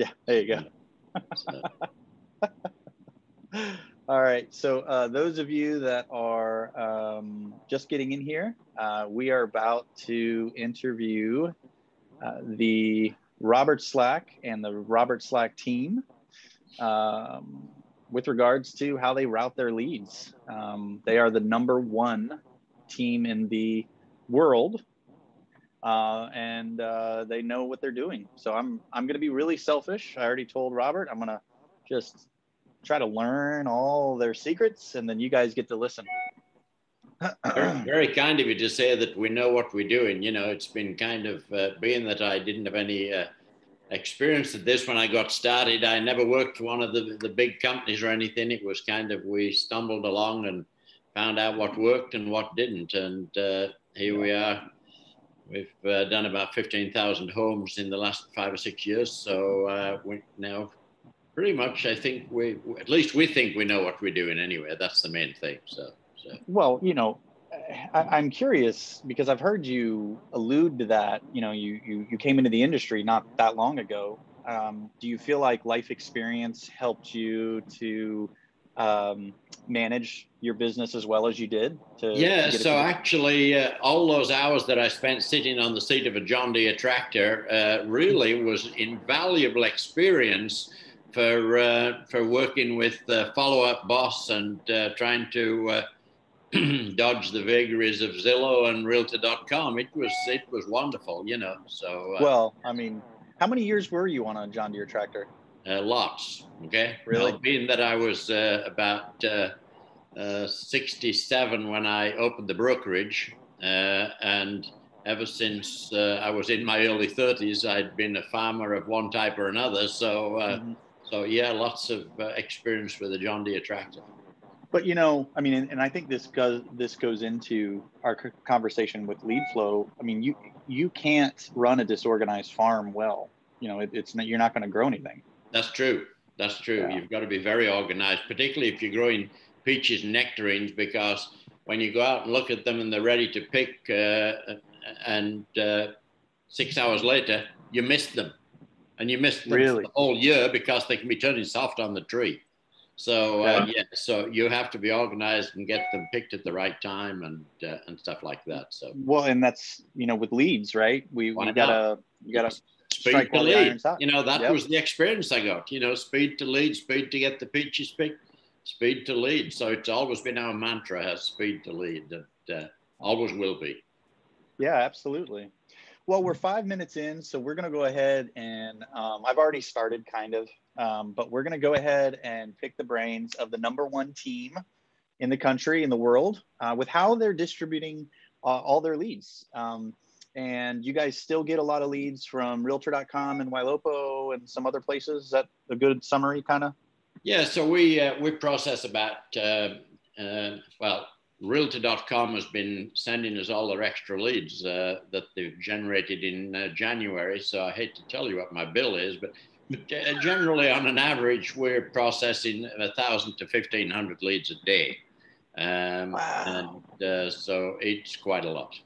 Yeah, there you go. So. All right, so those of you that are just getting in here, we are about to interview the Robert Slack and the Robert Slack team with regards to how they route their leads. They are the #1 team in the world, and they know what they're doing. So I'm gonna be really selfish. I already told Robert, I'm gonna just try to learn all their secrets, and then you guys get to listen. Very kind of you to say that we know what we're doing. You know, it's been kind of, being that I didn't have any experience at this when I got started, I never worked for one of the big companies or anything. It was kind of, we stumbled along and found out what worked and what didn't. And here we are. We've done about 15,000 homes in the last 5 or 6 years. So we now... pretty much, I think at least we think we know what we're doing anyway. That's the main thing. So. Well, you know, I'm curious because I've heard you allude to that. You know, you came into the industry not that long ago. Do you feel like life experience helped you to manage your business as well as you did? Yeah, so actually all those hours that I spent sitting on the seat of a John Deere tractor really was invaluable experience for working with Follow Up Boss and trying to dodge the vagaries of Zillow and Realtor.com. It was wonderful, you know. So well, I mean, how many years were you on a John Deere tractor? Lots. Okay, really. Well, being that I was about 67 when I opened the brokerage, and ever since I was in my early 30s, I'd been a farmer of one type or another. So. So yeah, lots of experience with the John Deere tractor. But you know, I mean, and I think this goes into our conversation with lead flow. I mean, you can't run a disorganized farm well. You know, you're not going to grow anything. That's true. That's true. Yeah. You've got to be very organized, particularly if you're growing peaches and nectarines, because when you go out and look at them and they're ready to pick, and 6 hours later you missed them. And you miss them really? The whole year because they can be turning soft on the tree. So yeah, so you have to be organized and get them picked at the right time and stuff like that. So well, and that's, you know, with leads, right? You gotta strike the lead. You know, that was the experience I got. You know, speed to lead, speed to get the peaches picked, speed to lead. So it's always been our mantra: has speed to lead, and always will be. Yeah, absolutely. Well, we're 5 minutes in, so we're going to go ahead and I've already started kind of, but we're going to go ahead and pick the brains of the #1 team in the country, in the world, with how they're distributing all their leads. And you guys still get a lot of leads from Realtor.com and Ylopo and some other places. Is that a good summary kind of? Yeah, so we process about, well, Realtor.com has been sending us all their extra leads that they've generated in January. So I hate to tell you what my bill is, but generally on an average, we're processing 1,000 to 1,500 leads a day. Wow. And so it's quite a lot.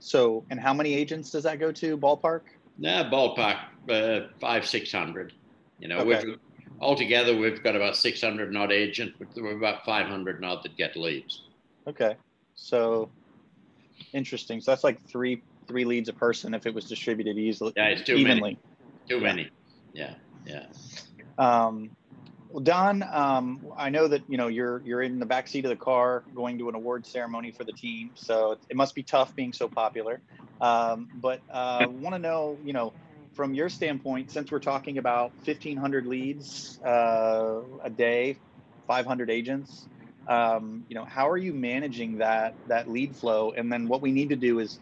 So, and how many agents does that go to, ballpark? Yeah, ballpark, 500, 600. You know, okay. Altogether, we've got about 600 odd agents, but there were about 500 odd that get leads. Okay, so interesting. So that's like three leads a person if it was distributed easily. Yeah, it's too evenly. Too many. Yeah, yeah. Well, Don, I know that you know you're in the back seat of the car going to an award ceremony for the team, so it must be tough being so popular. But want to know, you know, from your standpoint, since we're talking about 1,500 leads a day, 500 agents. You know, how are you managing that lead flow? And then what we need to do is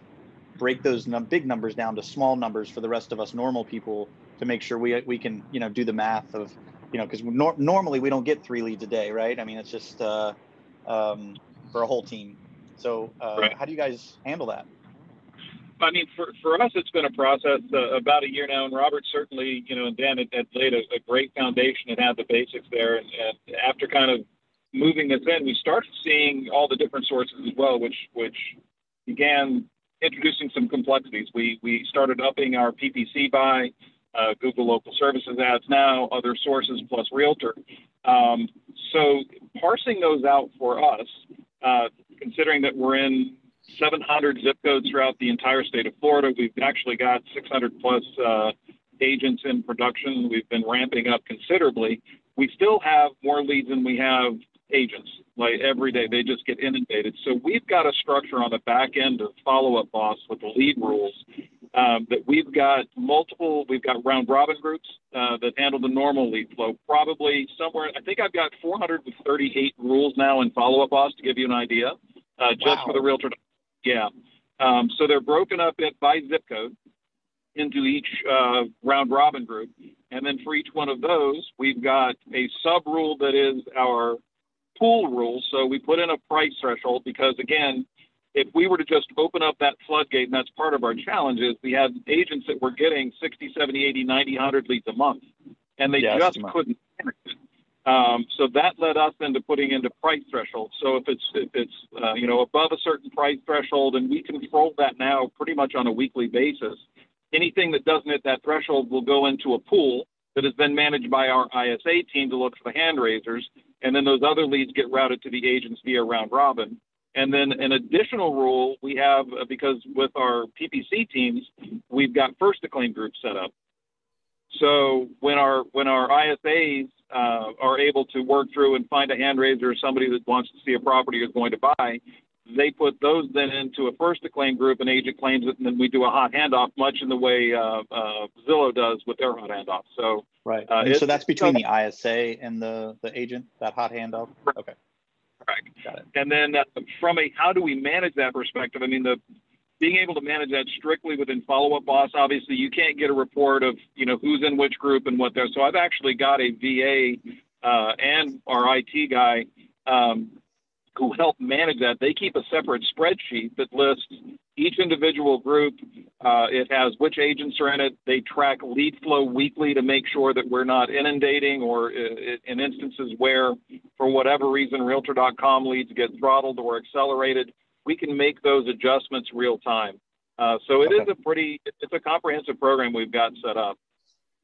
break those big numbers down to small numbers for the rest of us normal people to make sure we can, you know, do the math of, you know, because normally we don't get 3 leads a day, right? I mean, it's just for a whole team. So right. How do you guys handle that? I mean, for us, it's been a process about a year now, and Robert certainly, you know, and Dan had laid a great foundation and had the basics there. And after kind of moving this in, we started seeing all the different sources as well, which began introducing some complexities. We started upping our PPC buy. Google Local Services ads now, other sources, plus Realtor. So parsing those out for us, considering that we're in 700 zip codes throughout the entire state of Florida, we've actually got 600 plus agents in production. We've been ramping up considerably. We still have more leads than we have agents. Like every day, they just get inundated. So we've got a structure on the back end of Follow Up Boss with the lead rules that we've got multiple. We've got round robin groups that handle the normal lead flow. Probably somewhere, I think I've got 438 rules now in Follow Up Boss, to give you an idea, just for the Realtor. Yeah. So they're broken up by zip code into each round robin group. And then for each one of those, we've got a sub rule that is our pool rule. So we put in a price threshold because, again, if we were to just open up that floodgate, and that's part of our challenge, is we had agents that were getting 60, 70, 80, 90, 100 leads a month, and they just couldn't manage it. So that led us into putting into price thresholds. So if it's you know, above a certain price threshold, and we control that now pretty much on a weekly basis, anything that doesn't hit that threshold will go into a pool that has been managed by our ISA team to look for the hand raisers. And then those other leads get routed to the agents via round robin. And then an additional rule we have, because with our PPC teams, we've got first to claim groups set up. So when our ISAs are able to work through and find a hand raiser or somebody that wants to see a property is going to buy, they put those then into a first to claim group, an agent claims it, and then we do a hot handoff, much in the way Zillow does with their hot handoff. So right, so that's between the ISA and the agent, that hot handoff. Correct. Okay, correct. Got it. And then from a how do we manage that perspective? I mean, being able to manage that strictly within Follow Up Boss, obviously you can't get a report of, you know, who's in which group and what they're. So I've actually got a VA and our IT guy who help manage that. They keep a separate spreadsheet that lists each individual group. It has which agents are in it. They track lead flow weekly to make sure that we're not inundating, or in instances where, for whatever reason, Realtor.com leads get throttled or accelerated, we can make those adjustments real time. So it is it's a comprehensive program we've got set up.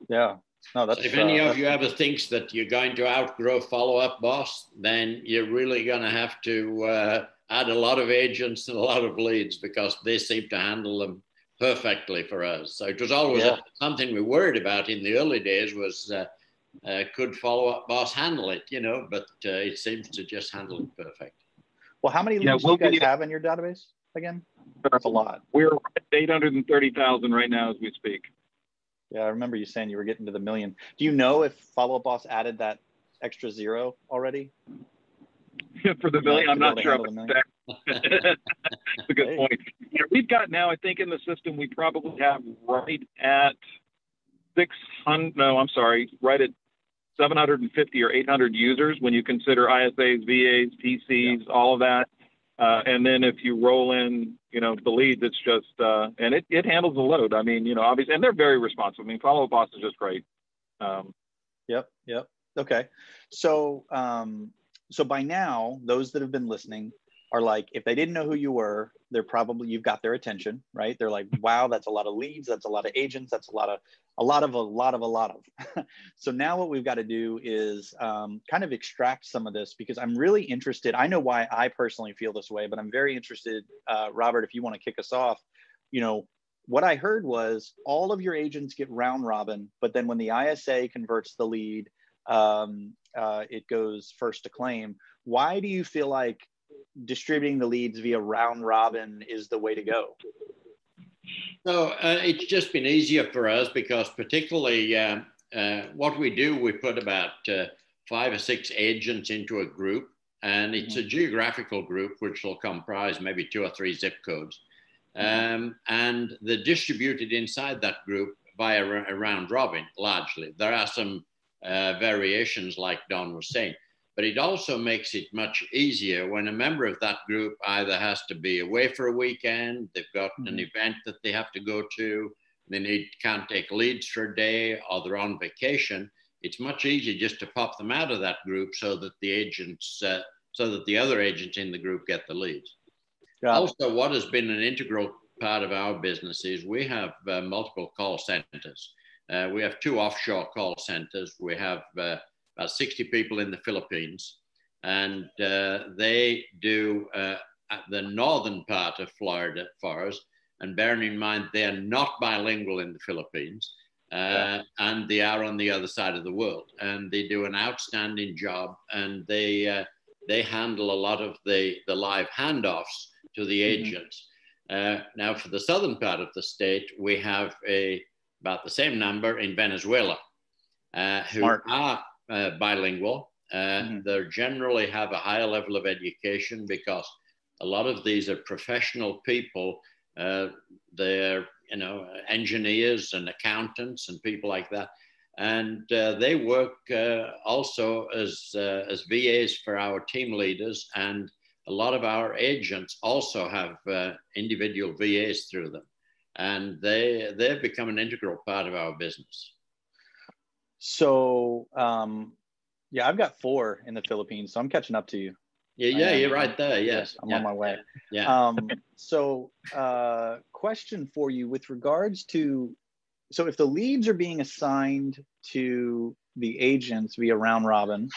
Yeah. No, that's, so if any of you ever thinks that you're going to outgrow Follow-Up Boss, then you're really going to have to add a lot of agents and a lot of leads, because they seem to handle them perfectly for us. So it was always something we worried about in the early days was could Follow-Up Boss handle it, you know, but it seems to just handle it perfect. Well, how many leads do you guys have in your database again? That's a lot. We're at 830,000 right now as we speak. Yeah, I remember you saying you were getting to the million. Do you know if Follow Up Boss added that extra zero already? For the million, I'm not sure. That's a good point. Yeah, we've got now, I think in the system, we probably have right at 600, no, I'm sorry, right at 750 or 800 users when you consider ISAs, VAs, PCs, all of that. And then if you roll in, you know, the leads, it's just, and it handles the load. I mean, you know, obviously, and they're very responsive. I mean, Follow Up Boss is just great. Yep. Okay. So, so by now, those that have been listening are like, if they didn't know who you were, they're probably, you've got their attention, right? They're like, wow, that's a lot of leads. That's a lot of agents. That's a lot of. So now what we've got to do is kind of extract some of this, because I'm really interested. I know why I personally feel this way, but I'm very interested, Robert, if you want to kick us off. You know, what I heard was all of your agents get round robin, but then when the ISA converts the lead, it goes first to claim. Why do you feel like distributing the leads via round robin is the way to go? So it's just been easier for us, because particularly what we do, we put about 5 or 6 agents into a group, and it's a geographical group which will comprise maybe 2 or 3 zip codes. And they're distributed inside that group via a round robin largely. There are some variations like Don was saying. But it also makes it much easier when a member of that group either has to be away for a weekend, they've got an event that they have to go to, they can't take leads for a day, or they're on vacation. It's much easier just to pop them out of that group so that the agents, so that the other agents in the group get the leads. Yeah. Also, what has been an integral part of our business is we have multiple call centers. We have 2 offshore call centers. We have about 60 people in the Philippines, and they do the northern part of Florida for us. And bearing in mind, they are not bilingual in the Philippines, and they are on the other side of the world. And they do an outstanding job, and they handle a lot of the live handoffs to the agents. Now, for the southern part of the state, we have about the same number in Venezuela, who are bilingual. They generally have a higher level of education because a lot of these are professional people. They're, engineers and accountants and people like that. And they work also as VAs for our team leaders. And a lot of our agents also have individual VAs through them. And they've become an integral part of our business. So, yeah, I've got 4 in the Philippines, so I'm catching up to you. Yeah, you're right there. Yes, I'm on my way. Yeah. So question for you with regards to, so if the leads are being assigned to the agents via round robin,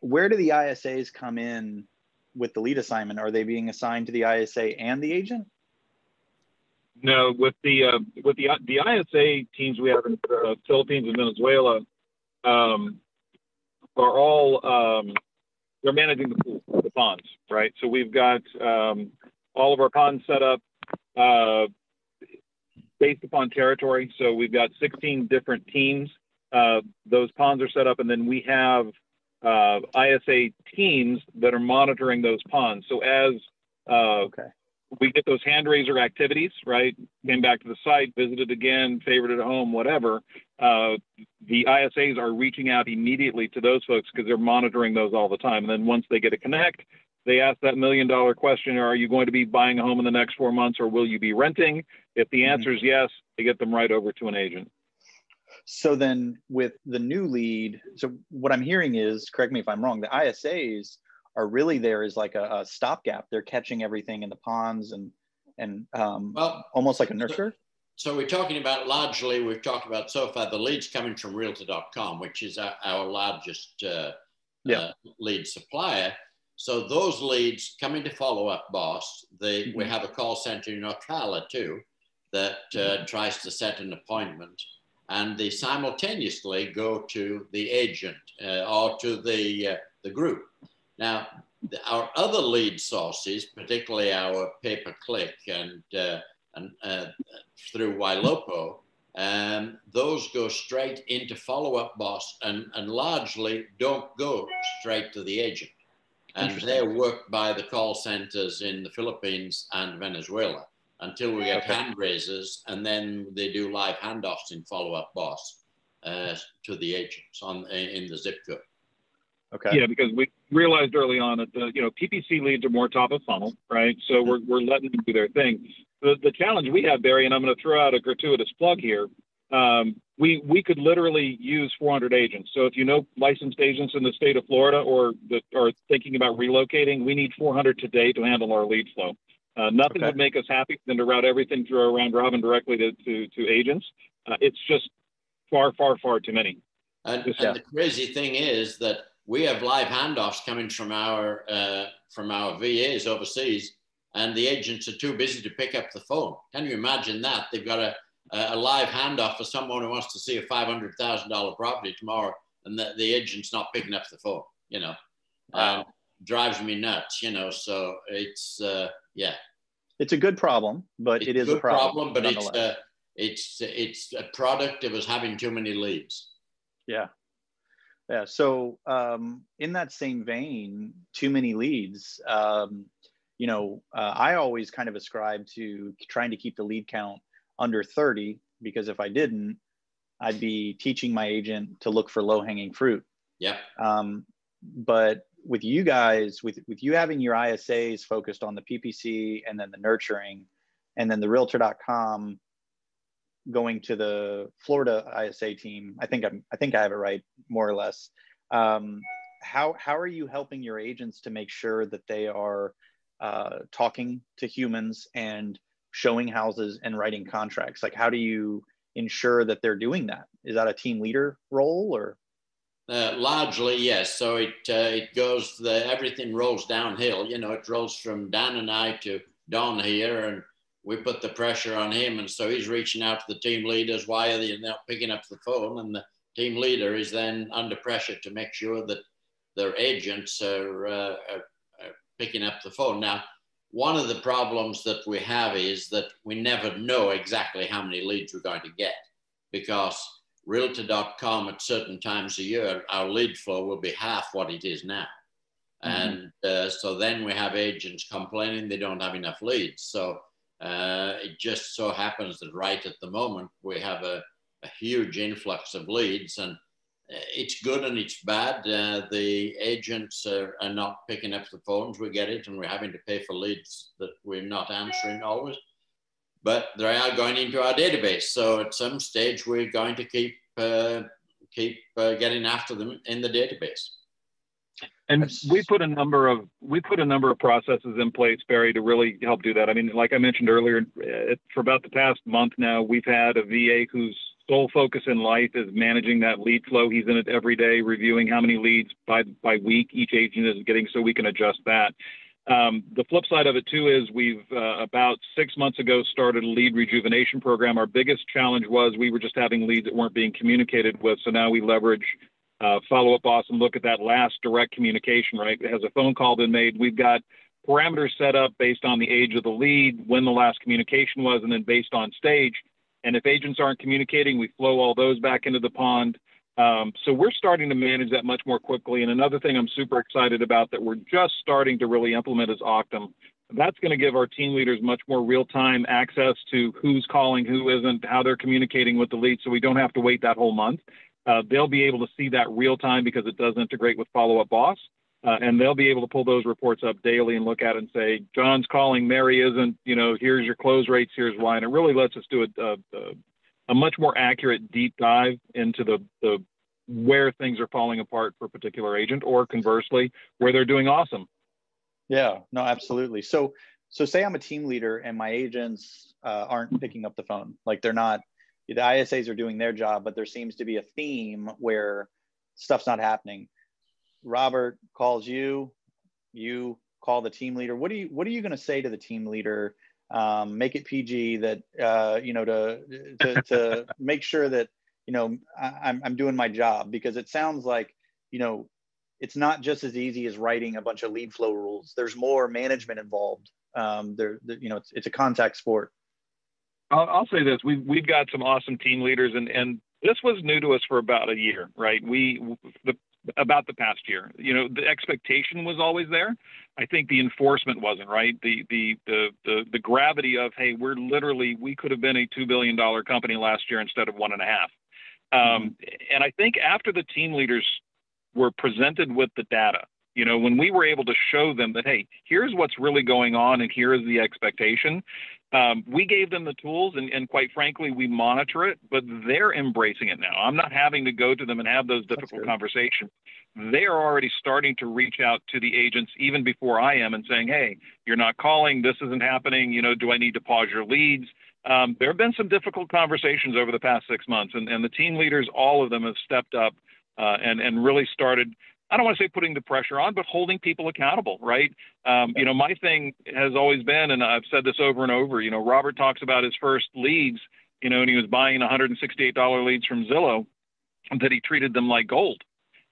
where do the ISAs come in with the lead assignment? Are they being assigned to the ISA and the agent? No, with the ISA teams we have in the Philippines and Venezuela are all. They're managing the pool, the ponds, right? So we've got all of our ponds set up based upon territory. So we've got 16 different teams. Those ponds are set up, and then we have ISA teams that are monitoring those ponds. So as we get those hand raiser activities, right? Came back to the site, visited again, favorited at home, whatever. The ISAs are reaching out immediately to those folks because they're monitoring those all the time. And then once they get a connect, they ask that million-dollar question, are you going to be buying a home in the next 4 months or will you be renting? If the answer is yes, they get them right over to an agent. So then with the new lead, so what I'm hearing is, correct me if I'm wrong, the ISAs are really there is like a stopgap. They're catching everything in the ponds and almost like a nursery. So we're talking about largely, we've talked about so far, the leads coming from Realtor.com, which is our largest lead supplier. So those leads coming to Follow Up Boss, we have a call center in Ocala too, that tries to set an appointment, and they simultaneously go to the agent or to the group. Now, our other lead sources, particularly our pay-per-click and through Ylopo, those go straight into Follow-Up Boss and largely don't go straight to the agent. And they're worked by the call centers in the Philippines and Venezuela until we get hand raisers, and then they do live handoffs in Follow-Up Boss to the agents in the zip code. Okay. Yeah, because we realized early on that PPC leads are more top of funnel, right? So we're letting them do their thing. The challenge we have, Barry, and I'm going to throw out a gratuitous plug here. We could literally use 400 agents. So if you know licensed agents in the state of Florida or that are thinking about relocating, we need 400 today to handle our lead flow. Nothing would make us happy than to route everything through our round robin directly to agents. It's just far, far, far too many. And the crazy thing is that we have live handoffs coming from our VAs overseas, and the agents are too busy to pick up the phone. Can you imagine that? They've got a live handoff for someone who wants to see a $500,000 property tomorrow, and the agent's not picking up the phone, Wow. Drives me nuts, so it's, yeah. It's a good problem, but it is a problem. But it's a product of us having too many leads. Yeah. Yeah. So in that same vein, too many leads, I always kind of ascribe to trying to keep the lead count under 30, because if I didn't, I'd be teaching my agent to look for low hanging fruit. Yeah. But with you guys, with you having your ISAs focused on the PPC and then the nurturing and then the Realtor.com going to the Florida ISA team, I think I have it right, more or less. How are you helping your agents to make sure that they are talking to humans and showing houses and writing contracts? Like, how do you ensure that they're doing that? Is that a team leader role or? Largely, yes. So it goes, everything rolls downhill. You know, it rolls from Dan and I to Don here, and we put the pressure on him. And so he's reaching out to the team leaders. Why are they not picking up the phone? And the team leader is then under pressure to make sure that their agents are picking up the phone. Now, one of the problems that we have is that we never know exactly how many leads we're going to get, because Realtor.com at certain times a year, our lead flow will be half what it is now. Mm-hmm. And so then we have agents complaining they don't have enough leads. So it just so happens that right at the moment, we have a huge influx of leads, and it's good and it's bad. The agents are not picking up the phones. We get it, and we're having to pay for leads that we're not answering always. But they are going into our database. So at some stage, we're going to keep getting after them in the database. And we put a number of processes in place, Barry, to really help do that. I mean, like I mentioned earlier, for about the past month now, we've had a VA who's sole focus in life is managing that lead flow. He's in it every day, reviewing how many leads by week each agent is getting, so we can adjust that. The flip side of it, too, is we've about 6 months ago started a lead rejuvenation program. Our biggest challenge was we were just having leads that weren't being communicated with. So now we leverage Follow Up Boss and look at that last direct communication, right? Has a phone call been made? We've got parameters set up based on the age of the lead, when the last communication was, and then based on stage. And if agents aren't communicating, we flow all those back into the pond. So we're starting to manage that much more quickly. And another thing I'm super excited about that we're just starting to really implement is Octum. That's going to give our team leaders much more real-time access to who's calling, who isn't, how they're communicating with the lead, so we don't have to wait that whole month. They'll be able to see that real-time because it does integrate with Follow Up Boss. And they'll be able to pull those reports up daily and look at it and say, John's calling, Mary isn't, you know, here's your close rates, here's why. And it really lets us do a much more accurate deep dive into the where things are falling apart for a particular agent, or conversely, where they're doing awesome. Yeah, no, absolutely. So say I'm a team leader and my agents aren't picking up the phone. Like they're not, the ISAs are doing their job, but there seems to be a theme where stuff's not happening. Robert calls you, you call the team leader. What are you going to say to the team leader? Make it PG that, you know, to make sure that, you know, I'm doing my job, because it sounds like, you know, it's not just as easy as writing a bunch of lead flow rules. There's more management involved. You know, it's a contact sport. I'll say this, we've got some awesome team leaders, and this was new to us for about a year, right? About the past year, you know, the expectation was always there. I think the enforcement wasn't right. The gravity of, hey, we could have been a $2 billion company last year instead of 1.5. And I think after the team leaders were presented with the data, you know, when we were able to show them that, hey, here's what's really going on and here is the expectation. We gave them the tools, and quite frankly, we monitor it, but they're embracing it now. I'm not having to go to them and have those difficult conversations. They are already starting to reach out to the agents even before I am and saying, hey, you're not calling. This isn't happening. You know, do I need to pause your leads? There have been some difficult conversations over the past 6 months, and the team leaders, all of them have stepped up and really started, I don't want to say putting the pressure on, but holding people accountable, right? You know, my thing has always been, and I've said this over and over, you know, Robert talks about his first leads, you know, and he was buying $168 leads from Zillow, that he treated them like gold.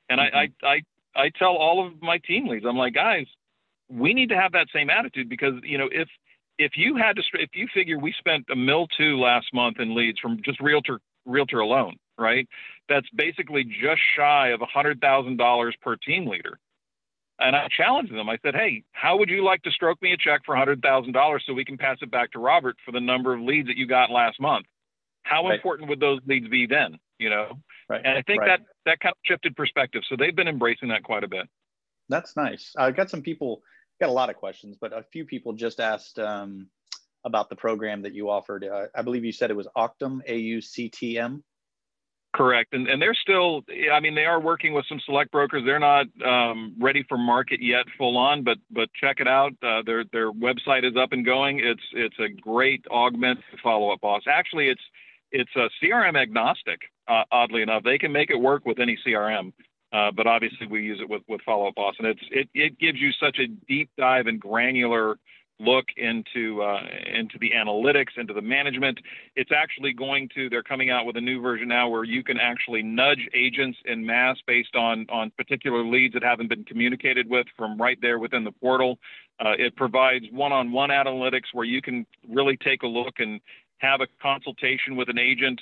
And I tell all of my team leads, I'm like, guys, we need to have that same attitude, because, you know, if you figure we spent $1.2 million last month in leads from just Realtor alone, right? That's basically just shy of $100,000 per team leader. And I challenged them. I said, hey, how would you like to stroke me a check for $100,000 so we can pass it back to Robert for the number of leads that you got last month? How important would those leads be then? You know? Right. And I think that kind of shifted perspective. So they've been embracing that quite a bit. That's nice. I've got got a lot of questions, but a few people just asked about the program that you offered. I believe you said it was Octum, AUCTM. Correct. And they're still, I mean, they are working with some select brokers. They're not ready for market yet full on, but check it out. Their website is up and going. It's a great augment to Follow Up Boss. Actually, it's It's CRM agnostic, oddly enough. They can make it work with any CRM, but obviously we use it with Follow Up Boss, and it gives you such a deep dive and granular look into the analytics, into the management. It's actually going to, they're coming out with a new version now where you can actually nudge agents en masse based on particular leads that haven't been communicated with from right there within the portal. It provides one-on-one analytics where you can really take a look and have a consultation with an agent,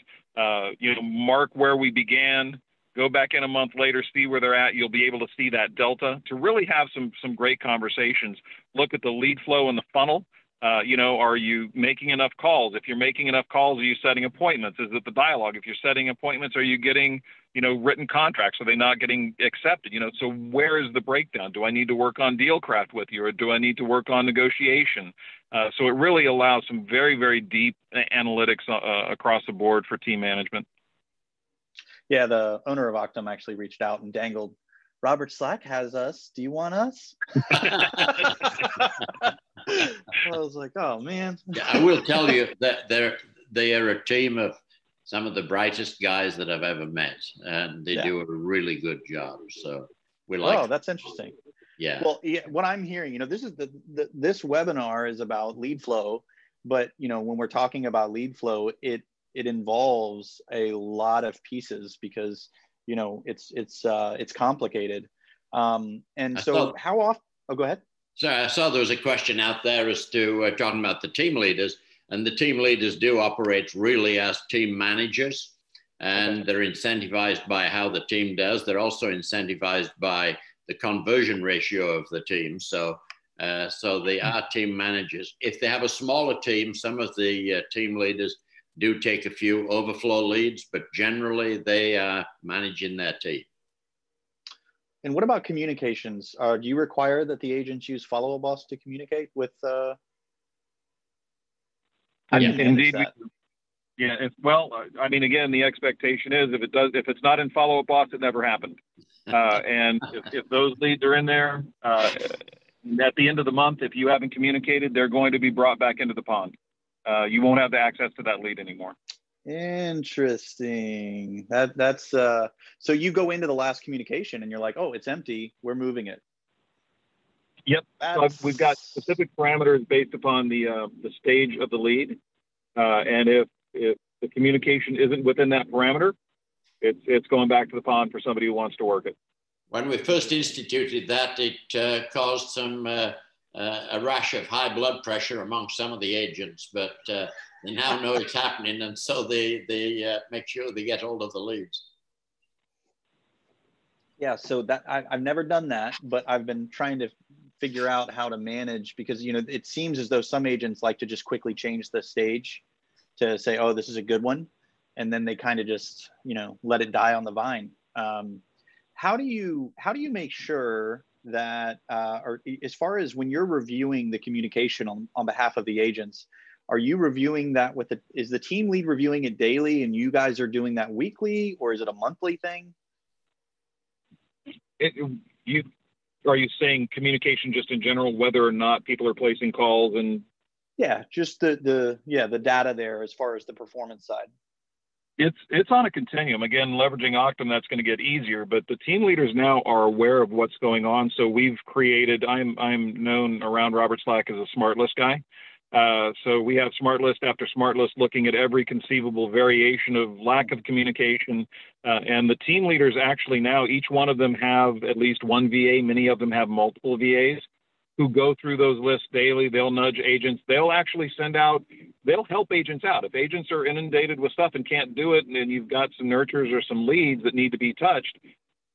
mark where we began, go back in a month later, see where they're at. You'll be able to see that delta to really have some great conversations. Look at the lead flow and the funnel. Are you making enough calls? If you're making enough calls, are you setting appointments? Is it the dialogue? If you're setting appointments, are you getting, written contracts? Are they not getting accepted? So where is the breakdown? Do I need to work on deal craft with you, or do I need to work on negotiation? So it really allows some very, very deep analytics across the board for team management. Yeah, the owner of Octum actually reached out and dangled, Robert Slack has us. Do you want us? I was like, oh, man. Yeah, I will tell you that they are a team of some of the brightest guys that I've ever met, and they do a really good job. So we like. Oh, that's interesting. Yeah. Well, yeah, what I'm hearing, this is this webinar is about lead flow, but when we're talking about lead flow, it involves a lot of pieces because it's complicated. How often? Oh, go ahead. So I saw there was a question out there as to talking about the team leaders, and the team leaders do operate really as team managers, and they're incentivized by how the team does. They're also incentivized by the conversion ratio of the team. So they are team managers. If they have a smaller team, some of the team leaders do take a few overflow leads, but generally they are managing their team. And what about communications? Do you require that the agents use Follow Up Boss to communicate with? Indeed. Yeah. Again, the expectation is if it's not in Follow Up Boss, it never happened. And if those leads are in there, at the end of the month, if you haven't communicated, they're going to be brought back into the pond. You won't have the access to that lead anymore. Interesting. That's so you go into the last communication and you're like, oh, it's empty. We're moving it. Yep. So we've got specific parameters based upon the stage of the lead, and if the communication isn't within that parameter, it's going back to the pond for somebody who wants to work it. When we first instituted that, it caused some. A rash of high blood pressure among some of the agents, but they now know it's happening, and so they make sure they get hold of the leads. Yeah, so that I've never done that, but I've been trying to figure out how to manage, because it seems as though some agents like to just quickly change the stage to say, oh, this is a good one, and then they kind of just let it die on the vine. How do you make sure that, or as far as when you're reviewing the communication on behalf of the agents, are you reviewing that is the team lead reviewing it daily and you guys are doing that weekly, or is it a monthly thing? Are you saying communication just in general, whether or not people are placing calls and? Yeah, just the data there as far as the performance side. It's on a continuum. Again, leveraging Octum, that's going to get easier, but the team leaders now are aware of what's going on. So we've created, I'm known around Robert Slack as a smart list guy. So we have smart list after smart list looking at every conceivable variation of lack of communication. And the team leaders actually now, each one of them have at least one VA. Many of them have multiple VAs who go through those lists daily. They'll nudge agents. They'll actually send out, they'll help agents out. If agents are inundated with stuff and can't do it, and you've got some nurtures or some leads that need to be touched,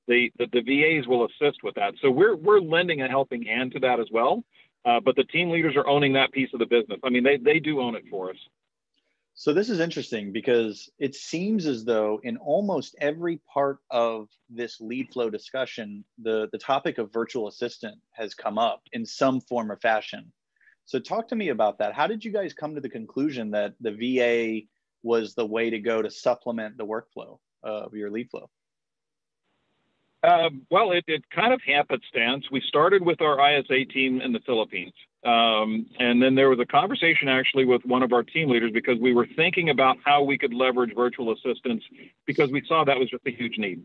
the VAs will assist with that. So we're lending a helping hand to that as well. But the team leaders are owning that piece of the business. They do own it for us. So this is interesting because it seems as though in almost every part of this lead flow discussion, the topic of virtual assistant has come up in some form or fashion. So talk to me about that. How did you guys come to the conclusion that the VA was the way to go to supplement the workflow of your lead flow? Well, it kind of happenstance. We started with our ISA team in the Philippines. And then there was a conversation actually with one of our team leaders, because we were thinking about how we could leverage virtual assistants, because we saw that was just a huge need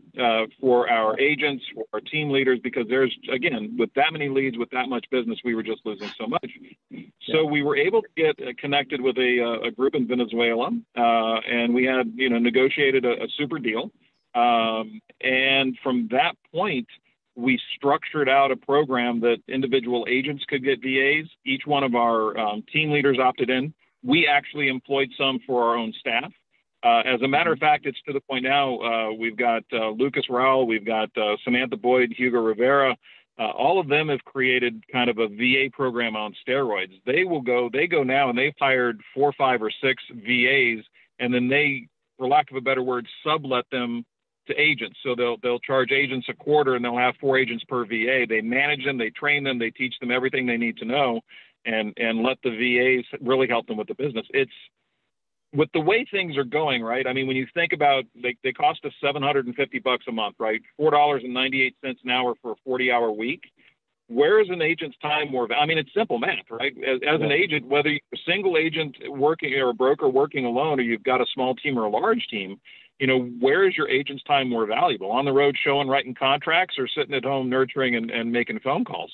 for our agents, for our team leaders, because there's, again, with that many leads, with that much business, we were just losing so much. So we were able to get connected with a group in Venezuela, and we had, negotiated a super deal. And from that point, we structured out a program that individual agents could get VAs. Each one of our team leaders opted in. We actually employed some for our own staff. As a matter of fact, it's to the point now, we've got Lucas Rowell, we've got Samantha Boyd, Hugo Rivera. All of them have created kind of a VA program on steroids. They go now, and they've hired 4, 5, or 6 VAs, and then they, for lack of a better word, sublet them to agents. So they'll charge agents a quarter, and they'll have 4 agents per VA. They manage them, they train them, they teach them everything they need to know, and let the VAs really help them with the business. It's with the way things are going, right? I mean, when you think about, they cost us $750 a month, right? $4.98 an hour for a 40-hour week. Where is an agent's time more? I mean, it's simple math, right? As an agent, whether you're a single agent working or a broker working alone, or you've got a small team or a large team, where is your agent's time more valuable? On the road showing, writing contracts, or sitting at home nurturing and making phone calls?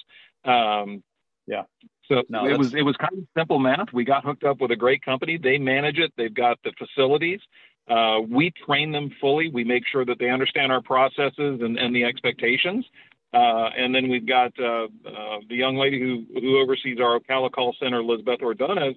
So no, it was kind of simple math. We got hooked up with a great company. They manage it. They've got the facilities. We train them fully. We make sure that they understand our processes and the expectations. And then we've got the young lady who oversees our Ocala call center, Lizbeth Ordonez.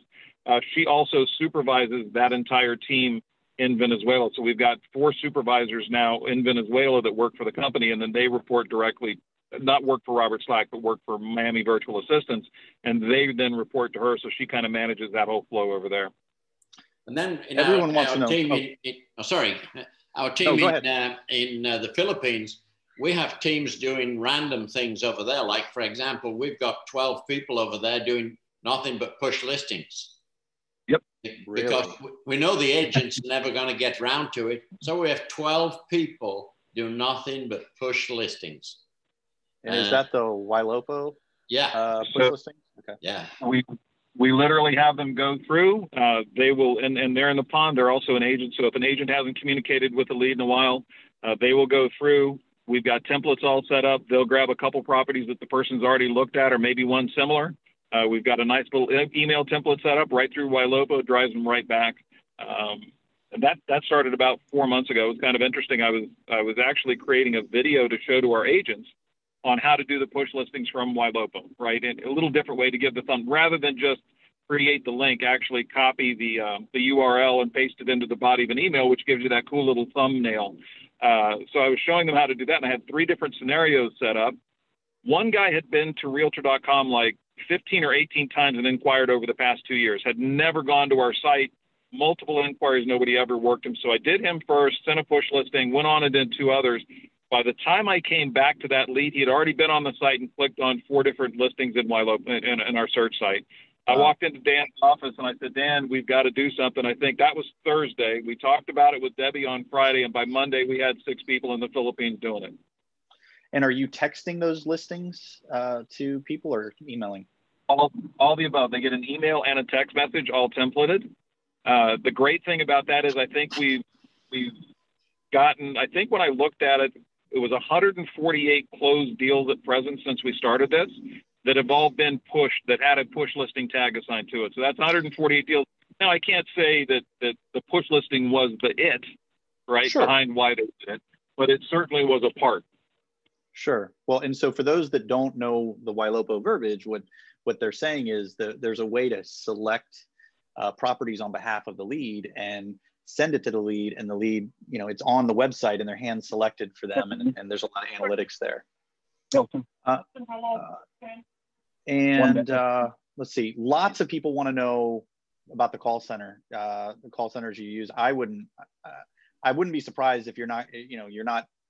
She also supervises that entire team in Venezuela. So we've got 4 supervisors now in Venezuela that work for the company, and then they report directly, not work for Robert Slack, but work for Miami Virtual Assistants, and they then report to her. So she kind of manages that whole flow over there. And then everyone wants to know. Our team in the Philippines, we have teams doing random things over there. Like, for example, we've got 12 people over there doing nothing but push listings. Really? Because we know the agents are never going to get round to it. So we have 12 people do nothing but push listings. And is that the Ylopo? Yeah. Push listings? Okay. Yeah. We literally have them go through. They will, and they're in the pond. They're also an agent. So if an agent hasn't communicated with a lead in a while, they will go through. We've got templates all set up. They'll grab a couple properties that the person's already looked at, or maybe one similar. We've got a nice little email template set up right through Ylopo. It drives them right back. And that started about 4 months ago. It was kind of interesting. I was actually creating a video to show to our agents on how to do the push listings from Ylopo, right? And a little different way to give the thumb, rather than just create the link, actually copy the URL and paste it into the body of an email, which gives you that cool little thumbnail. So I was showing them how to do that, and I had 3 different scenarios set up. One guy had been to Realtor.com like 15 or 18 times and inquired over the past 2 years, had never gone to our site, multiple inquiries, nobody ever worked him. So I did him first, sent a push listing, went on and did 2 others. By the time I came back to that lead, he had already been on the site and clicked on 4 different listings in our search site. I walked into Dan's office and I said, Dan, we've got to do something. I think that was Thursday. We talked about it with Debbie on Friday, and by Monday we had 6 people in the Philippines doing it. And are you texting those listings to people, or emailing? All the above. They get an email and a text message, all templated. The great thing about that is I think we've gotten, I think when I looked at it, it was 148 closed deals at present since we started this that have all been pushed, that had a push listing tag assigned to it. So that's 148 deals. Now, I can't say that the push listing was the it, right, sure, behind why they did it, but it certainly was a part. Sure. Well, and so for those that don't know the Ylopo verbiage, what they're saying is that there's a way to select properties on behalf of the lead and send it to the lead, and the lead, it's on the website and they're hand selected for them. And there's a lot of analytics there. Let's see, lots of people want to know about the call center, the call centers you use. I wouldn't be surprised if you're not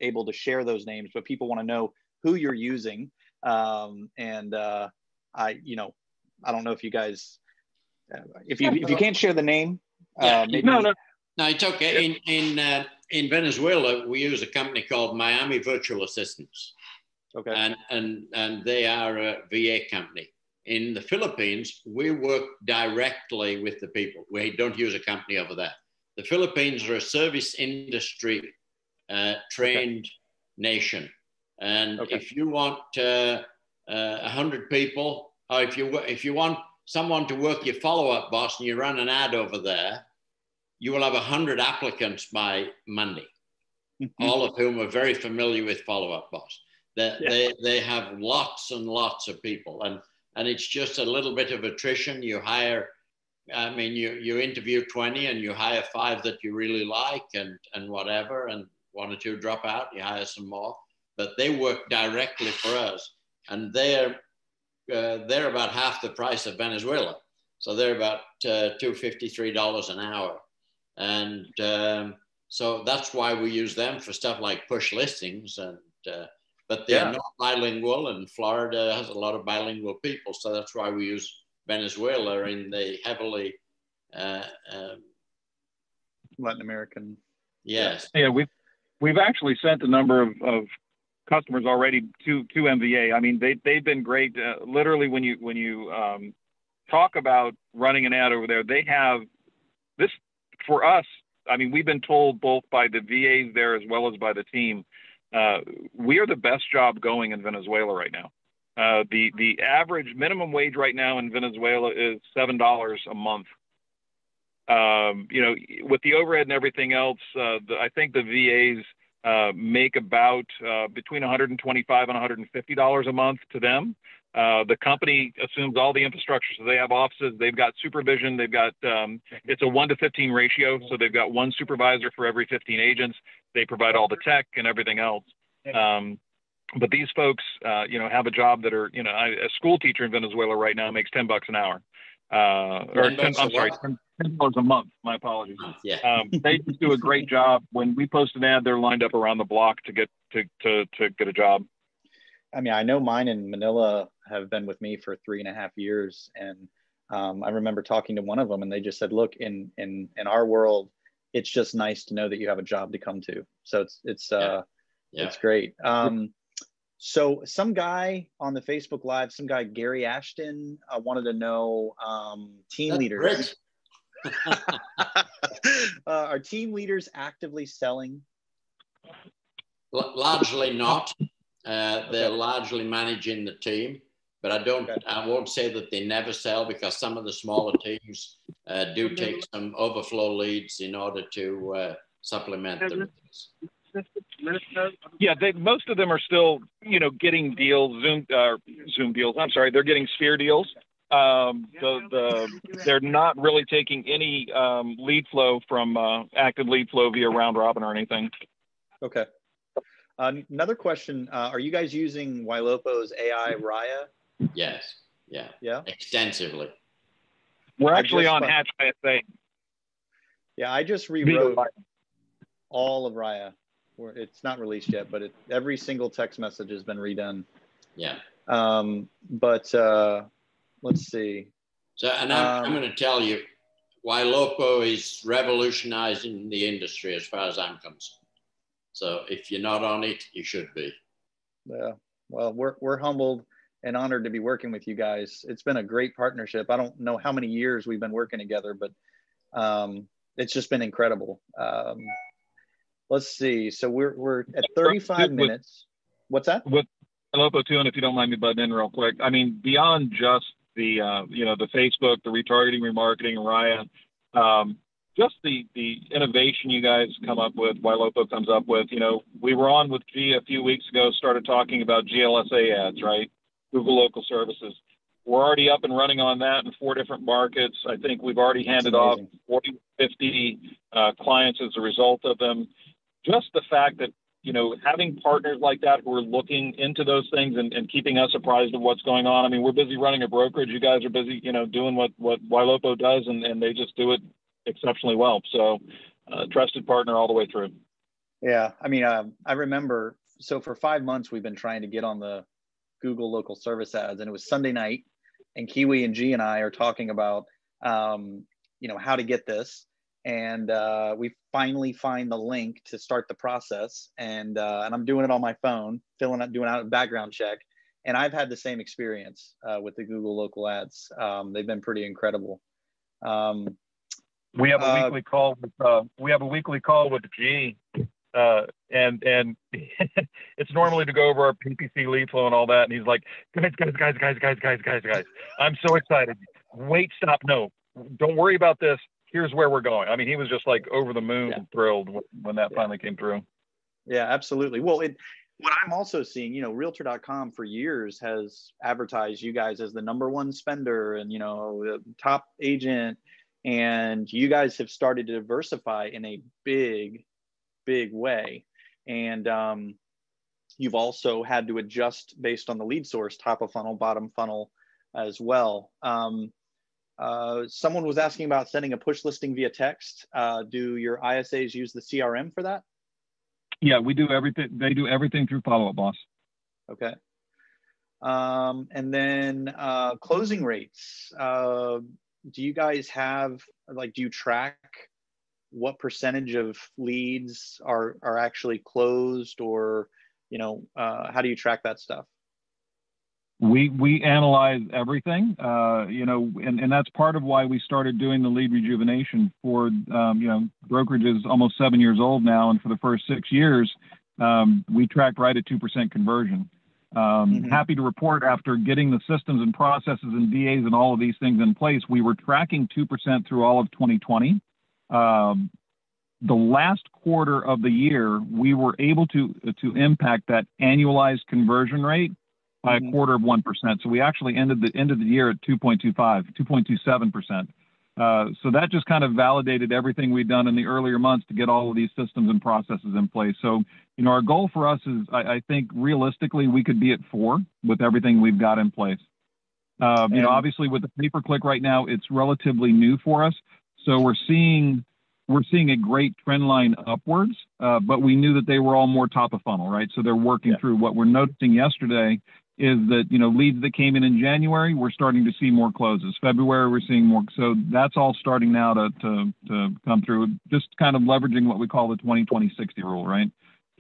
able to share those names, but people want to know who you're using. I don't know if you guys, if you can't share the name, maybe. No, it's okay. In Venezuela, we use a company called Miami Virtual Assistants. Okay. And they are a VA company. In the Philippines, we work directly with the people. We don't use a company over there. The Philippines are a service industry trained nation. And if you want 100 people, or if you want someone to work your follow-up boss and you run an ad over there, you will have 100 applicants by Monday, all of whom are very familiar with follow-up boss. They have lots and lots of people. And it's just a little bit of attrition. You hire, I mean, you interview 20 and you hire 5 that you really like and whatever, and 1 or 2 drop out, you hire some more. But they work directly for us. And they're about half the price of Venezuela. So they're about $253 an hour. And so that's why we use them for stuff like push listings. But they're not bilingual, and Florida has a lot of bilingual people. So that's why we use Venezuela in the heavily Latin American. Yes. Yeah, we've actually sent a number of customers already to MVA. I mean, they've been great. Literally, when you talk about running an ad over there, they have this for us. I mean, we've been told both by the VAs there as well as by the team, we are the best job going in Venezuela right now. The average minimum wage right now in Venezuela is $7 a month. You know, with the overhead and everything else, I think the VAs make about between $125 and $150 a month to them. The company assumes all the infrastructure. So they have offices, they've got supervision, they've got, it's a 1-to-15 ratio. So they've got 1 supervisor for every 15 agents. They provide all the tech and everything else. But these folks, you know, have a job that are, you know, a school teacher in Venezuela right now makes $10 an hour. Or $10 a month. My apologies. Yeah. They just do a great job. When we post an ad, they're lined up around the block to get a job. I mean, I know mine in Manila have been with me for 3.5 years. And I remember talking to one of them and they just said, look, in our world, it's just nice to know that you have a job to come to. So it's great. So some guy on the Facebook Live, some guy, Gary Ashton, wanted to know team leaders. Are team leaders actively selling? Largely not. They're largely managing the team, but I won't say that they never sell, because some of the smaller teams do take some overflow leads in order to supplement the business. Yeah, most of them are still, you know, getting deals, Zoom deals. I'm sorry, they're getting Sphere deals. They're not really taking any lead flow from active lead flow via round robin or anything. Okay. Another question: are you guys using Ylopo's AI Raya? Yes. Yeah. Yeah. Extensively. We're actually on Hatch ISA. Yeah, I just rewrote all of Raya. It's not released yet, but every single text message has been redone. Yeah. Let's see. So, and I'm going to tell you, Ylopo is revolutionizing the industry as far as I'm concerned. So if you're not on it, you should be. Yeah. Well, we're humbled and honored to be working with you guys. It's been a great partnership. I don't know how many years we've been working together, but it's just been incredible. Let's see. So we're at 35 minutes. What's that? With Ylopo too, and if you don't mind me butting in real quick, I mean, beyond just the you know, the Facebook, the retargeting, remarketing, Ryan, just the innovation you guys come up with, Ylopo comes up with. You know, we were on with G a few weeks ago, started talking about GLSA ads, right? Google Local Services. We're already up and running on that in 4 different markets. I think we've already handed off 40, 50 clients as a result of them. Just the fact that, you know, having partners like that who are looking into those things and keeping us apprised of what's going on. I mean, we're busy running a brokerage. You guys are busy, you know, doing what Ylopo does, and they just do it exceptionally well. So trusted partner all the way through. Yeah. I mean, I remember, so for 5 months, we've been trying to get on the Google Local Service ads, and it was Sunday night, and Kiwi and G and I are talking about, you know, how to get this. And we finally find the link to start the process, and I'm doing it on my phone, doing a background check, And I've had the same experience with the Google local ads. They've been pretty incredible. We have a weekly call. We have a weekly call with G, and it's normally to go over our PPC lead flow and all that. And he's like, guys, I'm so excited. Wait, stop, no, don't worry about this. Here's where we're going. I mean, he was just like over the moon and thrilled when that finally came through. Yeah, absolutely. Well, what I'm also seeing, you know, Realtor.com for years has advertised you guys as the #1 spender and, you know, the top agent. And you guys have started to diversify in a big, big way. And you've also had to adjust based on the lead source, top of funnel, bottom funnel as well. Someone was asking about sending a push listing via text. Do your ISAs use the CRM for that? Yeah, we do everything. They do everything through Follow Up Boss. Okay. And then closing rates. Do you guys have, like, do you track what percentage of leads are actually closed, or, you know, how do you track that stuff? We analyze everything, you know, and that's part of why we started doing the lead rejuvenation for, you know, brokerage is almost 7 years old now. And for the first 6 years, we tracked right at 2% conversion. Happy to report, after getting the systems and processes and DAs and all of these things in place, we were tracking 2% through all of 2020. The last quarter of the year, we were able to impact that annualized conversion rate by a quarter of 1%. So we actually ended the end of the year at 2.27%. So that just kind of validated everything we'd done in the earlier months to get all of these systems and processes in place. So, you know, our goal for us is, I think realistically, we could be at 4 with everything we've got in place. You know, obviously with the pay-per-click right now, it's relatively new for us. So we're seeing a great trend line upwards, but we knew that they were all more top of funnel, right? So they're working through. What we're noticing yesterday is that, you know, leads that came in January, we're starting to see more closes. February, we're seeing more. So that's all starting now to come through, just kind of leveraging what we call the 20-20-60 rule, right?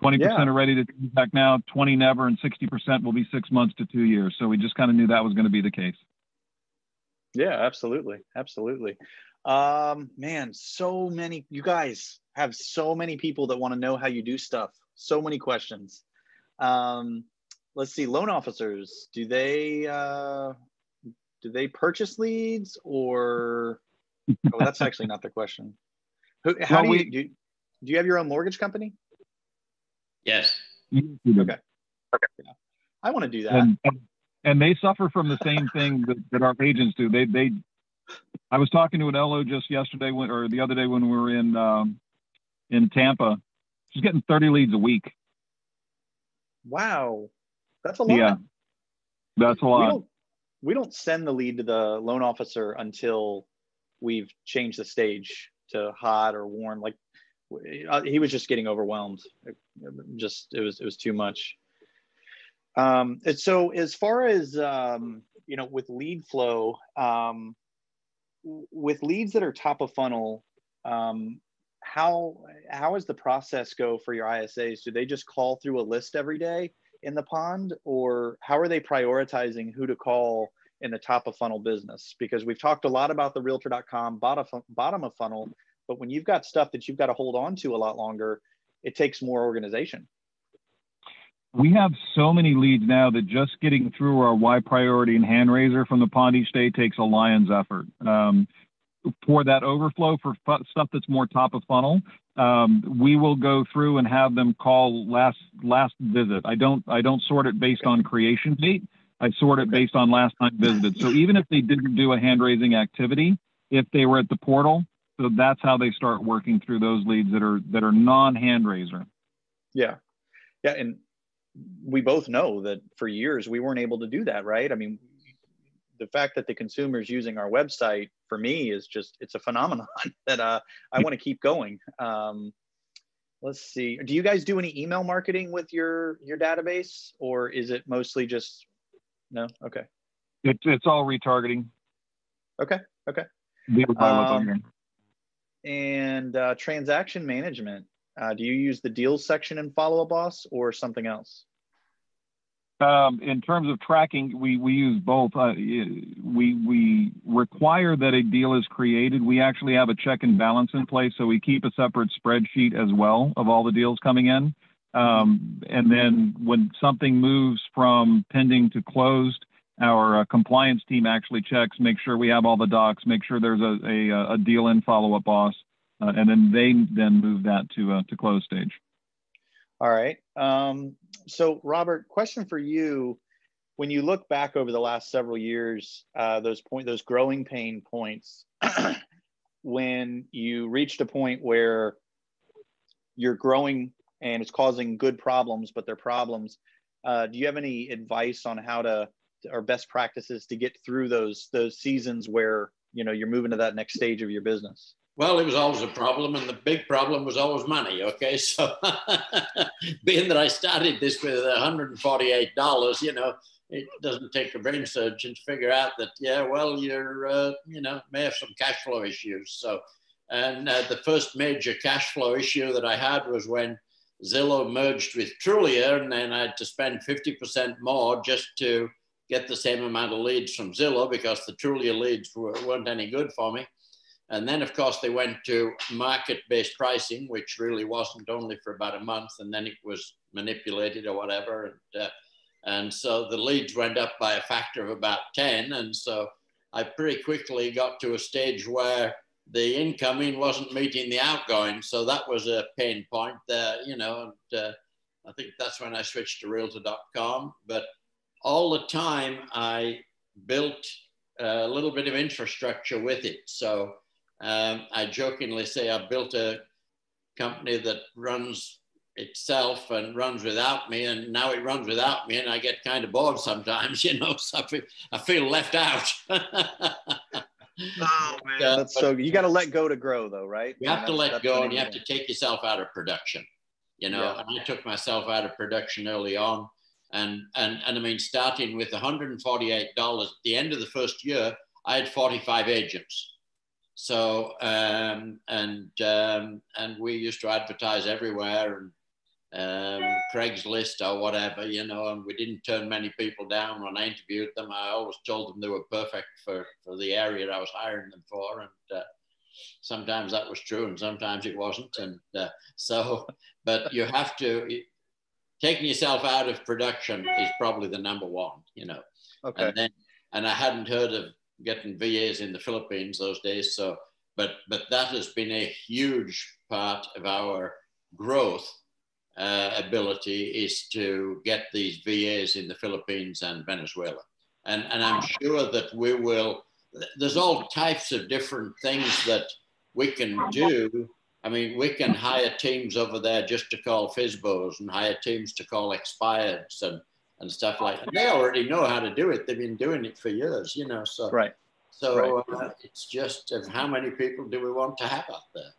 20% are ready to come back now, 20 never, and 60% will be 6 months to 2 years. So we just kind of knew that was going to be the case. Yeah, absolutely. Absolutely. Man, so many, you guys have so many people that want to know how you do stuff. So many questions. Let's see, loan officers, do they purchase leads, or, oh, that's actually not the question. How well, do you have your own mortgage company? Yes. Okay. Yeah. I want to do that. And they suffer from the same thing that our agents do. I was talking to an LO just yesterday or the other day when we were in Tampa. She's getting 30 leads a week. Wow. That's a lot. Yeah, that's a lot. We don't send the lead to the loan officer until we've changed the stage to hot or warm. Like, he was just getting overwhelmed. It was too much. So as far as, you know, with lead flow, with leads that are top of funnel, how does the process go for your ISAs? Do they just call through a list every day in the pond, or how are they prioritizing who to call in the top of funnel business? Because we've talked a lot about the Realtor.com bottom of funnel, but when you've got stuff that you've got to hold on to a lot longer, it takes more organization. We have so many leads now that just getting through our Y priority and hand raiser from the pond each day takes a lion's effort. For that overflow, for stuff that's more top of funnel, we will go through and have them call last visit. I don't sort it based on creation date. I sort it based on last time visited. So even if they didn't do a hand raising activity, if they were at the portal, so that's how they start working through those leads that are non-hand raiser. Yeah, yeah, and we both know that for years we weren't able to do that, right? I mean, the fact that the consumer is using our website, for me, is just, it's a phenomenon that I want to keep going. Let's see. Do you guys do any email marketing with your database, or is it mostly just, no? Okay. It's all retargeting. Okay. And transaction management. Do you use the deals section in Follow Up Boss or something else? In terms of tracking, we use both. We require that a deal is created. We actually have a check and balance in place, so we keep a separate spreadsheet as well of all the deals coming in. And then when something moves from pending to closed, our compliance team actually checks, make sure we have all the docs, make sure there's a deal in follow-up boss, and then they then move that to close stage. All right. So Robert, question for you. When you look back over the last several years, those growing pain points, when you reached a point where you're growing and it's causing good problems, but they're problems, do you have any advice on how to, or best practices to get through those seasons where, you know, you're moving to that next stage of your business? Well, it was always a problem, and the big problem was always money, okay? So being that I started this with $148, you know, it doesn't take a brain surgeon to figure out that, yeah, well, you're, you know, may have some cash flow issues. So, and the first major cash flow issue that I had was when Zillow merged with Trulia, and then I had to spend 50% more just to get the same amount of leads from Zillow because the Trulia leads weren't any good for me. And then, of course, they went to market-based pricing, which really wasn't, only for about a month, and then it was manipulated or whatever. And so the leads went up by a factor of about 10. And so I pretty quickly got to a stage where the incoming wasn't meeting the outgoing. So that was a pain point there, you know, and I think that's when I switched to Realtor.com. But all the time I built a little bit of infrastructure with it. So I jokingly say I built a company that runs itself and runs without me, and now it runs without me, and I get kind of bored sometimes, you know, so I feel left out. Oh, man. That's so you got to let go to grow, though, right? You have to let go, and you have to take yourself out of production, you know, yeah. And I took myself out of production early on, and I mean, starting with $148, at the end of the first year, I had 45 agents. So, and we used to advertise everywhere, and Craigslist or whatever, you know, and we didn't turn many people down. When I interviewed them, I always told them they were perfect for the area I was hiring them for. And sometimes that was true and sometimes it wasn't. And so, but you have to, taking yourself out of production is probably the number one, you know. Okay. And I hadn't heard of getting VAs in the Philippines those days. So, but that has been a huge part of our growth ability, is to get these VAs in the Philippines and Venezuela. And I'm sure that we will, there's all types of different things that we can do. I mean, we can hire teams over there just to call FSBOs, and hire teams to call expireds and stuff like that. They already know how to do it. They've been doing it for years, you know, so. Right. So right. It's just how many people do we want to have out there?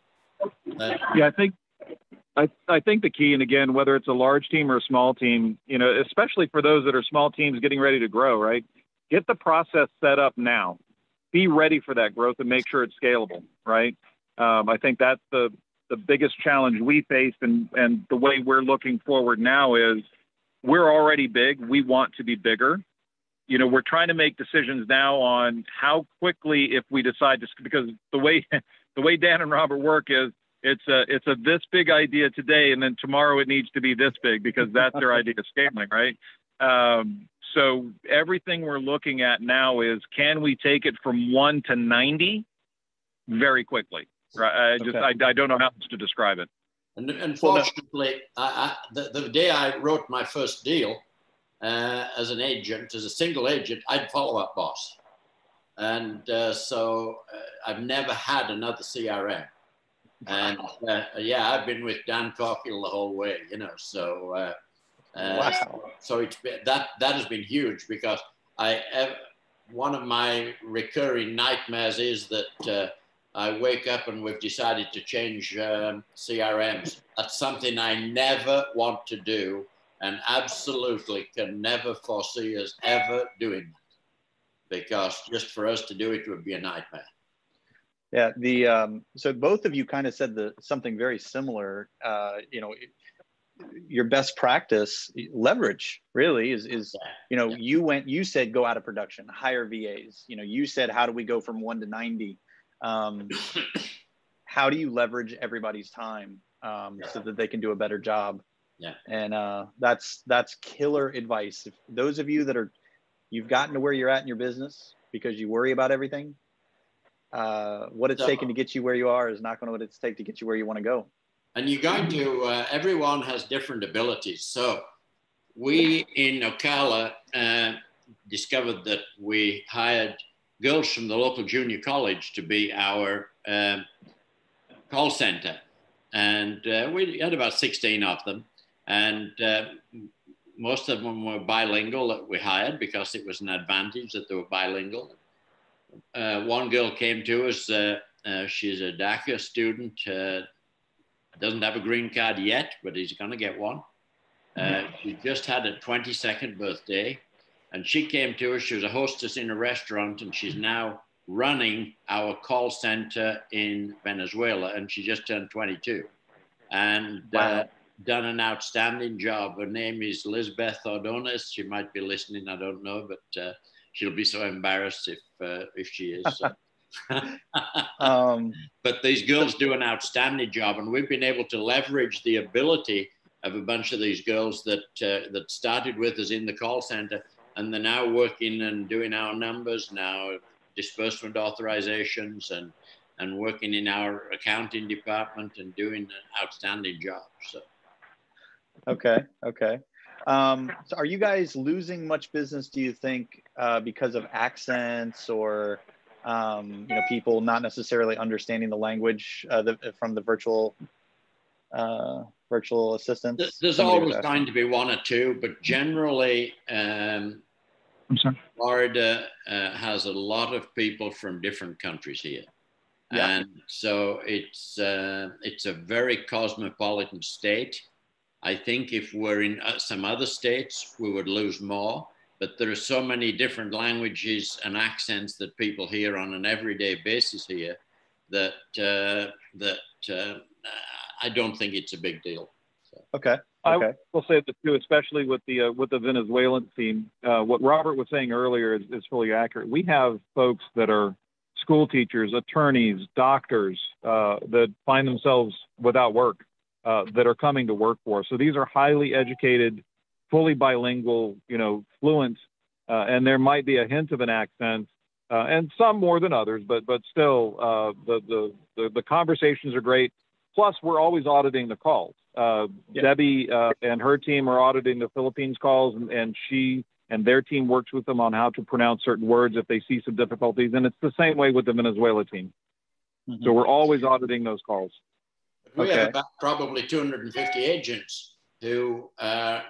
Yeah, I think the key, and again, whether it's a large team or a small team, you know, especially for those that are small teams getting ready to grow, right? Get the process set up now. Be ready for that growth and make sure it's scalable, right? I think that's the biggest challenge we faced, and the way we're looking forward now is, we're already big. We want to be bigger. You know, we're trying to make decisions now on how quickly, if we decide to, because the way Dan and Robert work is it's a this big idea today, and then tomorrow it needs to be this big, because that's their idea of scaling, right? So everything we're looking at now is, can we take it from 1 to 90 very quickly? Right? I don't know how else to describe it. And fortunately, the day I wrote my first deal as an agent, as a single agent, I'd follow up boss. And so I've never had another CRM. And yeah, I've been with Dan Corkill the whole way, you know, so. Wow. So it's been, that has been huge, because one of my recurring nightmares is that I wake up and we've decided to change CRMs. That's something I never want to do, and absolutely can never foresee us ever doing that, because just for us to do it would be a nightmare. Yeah, so both of you kind of said something very similar. You know, your best practice leverage really is, you know, you said go out of production, hire VAs, you know, you said, how do we go from 1 to 90? How do you leverage everybody's time so that they can do a better job? Yeah. And that's killer advice. If those of you that are, you've gotten to where you're at in your business because you worry about everything, what it's taken to get you where you are is not going to what it's take to get you where you want to go. And you're going to, everyone has different abilities. So we in Ocala discovered that we hired girls from the local junior college to be our call center. And we had about 16 of them. And most of them were bilingual that we hired because it was an advantage that they were bilingual. One girl came to us, she's a DACA student, doesn't have a green card yet, but he's going to get one. She just had her 22nd birthday, and she came to us. She was a hostess in a restaurant, and she's now running our call center in Venezuela, and she just turned 22. And done an outstanding job. Her name is Lizbeth Ordonez. She might be listening, I don't know, but she'll be so embarrassed if she is. So. But these girls do an outstanding job, and we've been able to leverage the ability of a bunch of these girls that that started with us in the call center, and they're now working and doing our numbers now, disbursement authorizations, and working in our accounting department and doing an outstanding job. So. Okay. Okay. So are you guys losing much business, do you think, because of accents or you know, people not necessarily understanding the language from the virtual assistants? There's always going to be one or two, but generally Florida has a lot of people from different countries here. Yeah. And so it's a very cosmopolitan state. I think if we're in some other states, we would lose more. But there are so many different languages and accents that people hear on an everyday basis here that I don't think it's a big deal. So. Okay. I will say that too, especially with the Venezuelan team. What Robert was saying earlier is fully accurate. We have folks that are school teachers, attorneys, doctors that find themselves without work that are coming to work for us. So these are highly educated, fully bilingual, you know, fluent, and there might be a hint of an accent, and some more than others, but still the conversations are great. Plus, we're always auditing the calls. Debbie and her team are auditing the Philippines calls, and she and their team works with them on how to pronounce certain words if they see some difficulties, and it's the same way with the Venezuela team. Mm-hmm. So we're always auditing those calls. We have about probably 250 agents who may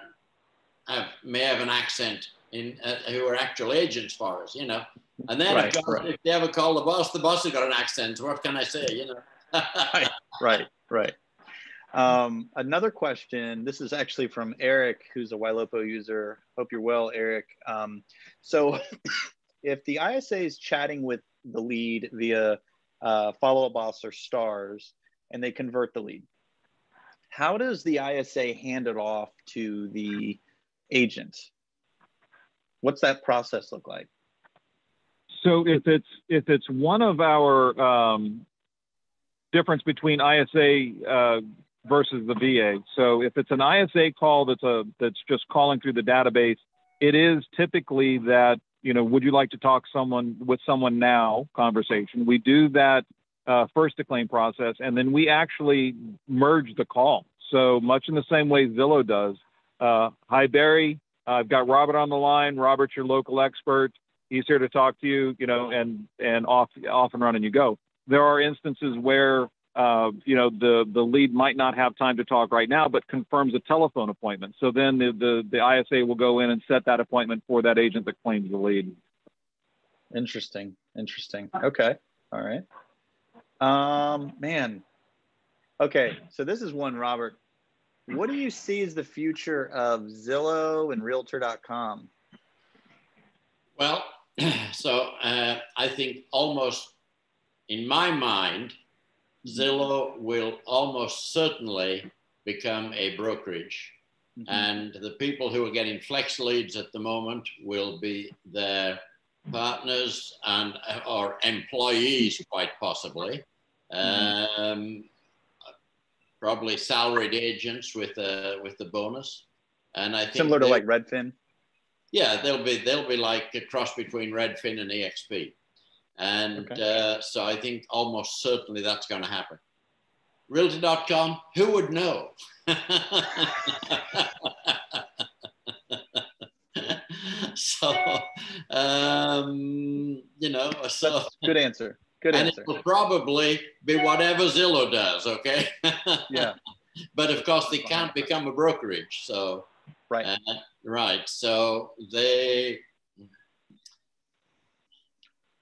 have an accent in who are actual agents for us, you know. And then of course, if they ever call the boss has got an accent. What can I say, you know? Right. Another question. This is actually from Eric, who's a Ylopo user. Hope you're well, Eric. So if the ISA is chatting with the lead via Follow Up Boss or Stars, and they convert the lead, how does the ISA hand it off to the agent? What's that process look like? So if it's one of our difference between ISA versus the VA. So if it's an ISA call that's just calling through the database, it is typically that, you know, would you like to talk with someone now conversation. We do that first to claim process, and then we actually merge the call. So much in the same way Zillow does. Hi, Barry. I've got Robert on the line. Robert's your local expert. He's here to talk to you, you know, and off and running you go. There are instances where, you know, the lead might not have time to talk right now, but confirms a telephone appointment. So then the ISA will go in and set that appointment for that agent that claims the lead. Interesting. Okay. All right. Man. Okay. So this is one, Robert. What do you see as the future of Zillow and Realtor.com? Well, so I think almost, in my mind, Zillow will almost certainly become a brokerage. Mm-hmm. And the people who are getting flex leads at the moment will be their partners and or employees, quite possibly. Mm-hmm. Probably salaried agents with the bonus. And I think similar to like Redfin. Yeah, they'll be like a cross between Redfin and EXP. And okay. So I think almost certainly that's going to happen. Realtor.com, who would know? So, you know. So, good answer. Good answer. And it will probably be whatever Zillow does, okay? Yeah. But of course, they can't become a brokerage. So, right. Right. So they.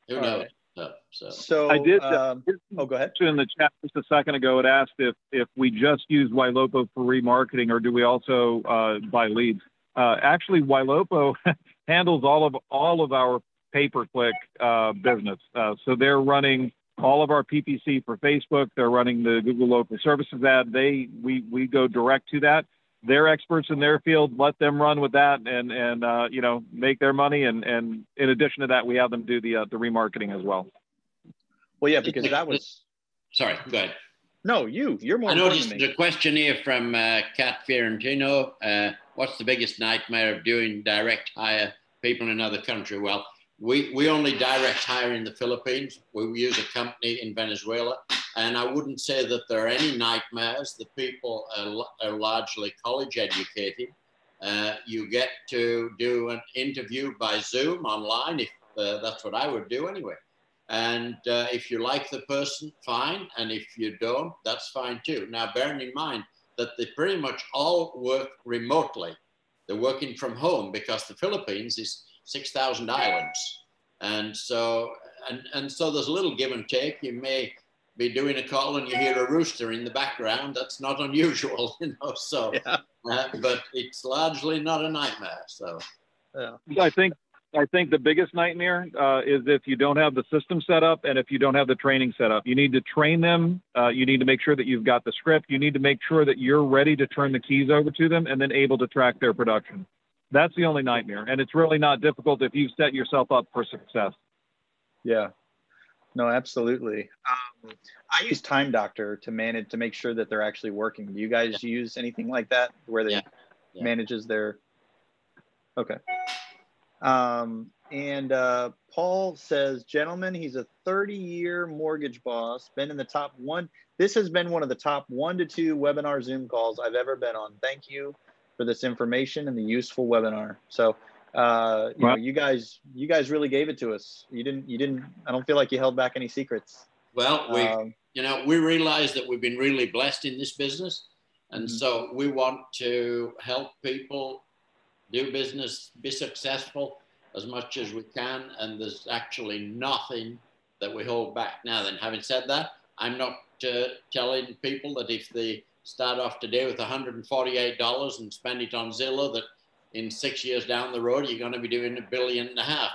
Who knows? Right. So I did. Oh, go ahead. In the chat just a second ago, it asked if we just use Ylopo for remarketing, or do we also buy leads? Actually, Ylopo handles all of our pay-per-click business. So they're running all of our PPC for Facebook. They're running the Google Local Services ad. We go direct to that. They're experts in their field. Let them run with that, and you know, make their money. And in addition to that, we have them do the remarketing as well. Well, yeah, because that was. Sorry, go ahead. No, you're more. I noticed the question here from Kat Fiorentino. What's the biggest nightmare of doing direct hire people in another country? Well, we only direct hire in the Philippines. We use a company in Venezuela. And I wouldn't say that there are any nightmares. The people are largely college educated. You get to do an interview by Zoom online, if that's what I would do anyway. And if you like the person, fine. And if you don't, that's fine too. Now, bearing in mind that they pretty much all work remotely. They're working from home because the Philippines is 6,000 islands. And so there's a little give and take. You may be doing a call and you hear a rooster in the background. That's not unusual, you know, so, yeah. But it's largely not a nightmare, so. Yeah. I think the biggest nightmare is if you don't have the system set up and if you don't have the training set up. You need to train them. You need to make sure that you've got the script. You need to make sure that you're ready to turn the keys over to them and then able to track their production. That's the only nightmare. And it's really not difficult if you've set yourself up for success. Yeah. No, absolutely. I use Time Doctor to make sure that they're actually working. Do you guys use anything like that where they manages their? Okay. Paul says, gentlemen, he's a 30-year mortgage boss, been in the top one. This has been one of the top 1 to 2 webinar Zoom calls I've ever been on. Thank you for this information and the useful webinar. So. You know, you guys really gave it to us. You didn't, I don't feel like you held back any secrets. Well, we realize that we've been really blessed in this business. And mm-hmm. so we want to help people do business, be successful as much as we can. And there's actually nothing that we hold back. Now then, having said that, I'm not telling people that if they start off today with $148 and spend it on Zillow, that in 6 years down the road, you're going to be doing $1.5 billion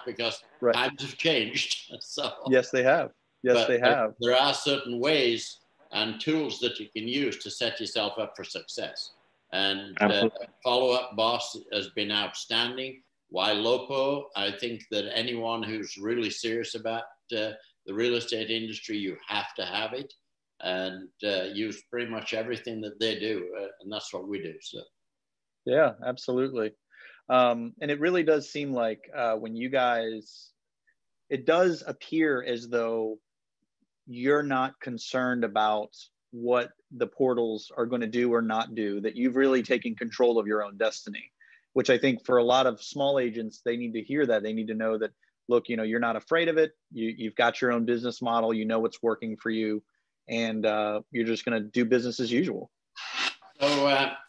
because times have changed. So yes, they have. Yes, they have. There are certain ways and tools that you can use to set yourself up for success. And Follow Up Boss has been outstanding. Ylopo, I think that anyone who's really serious about the real estate industry, you have to have it and use pretty much everything that they do. And that's what we do. So. Yeah, absolutely. And it really does seem like when you guys, it does appear as though you're not concerned about what the portals are going to do or not do, that you've really taken control of your own destiny, which I think for a lot of small agents, they need to hear that. They need to know that, look, you know, you're not afraid of it. You've got your own business model. You know what's working for you, and you're just going to do business as usual.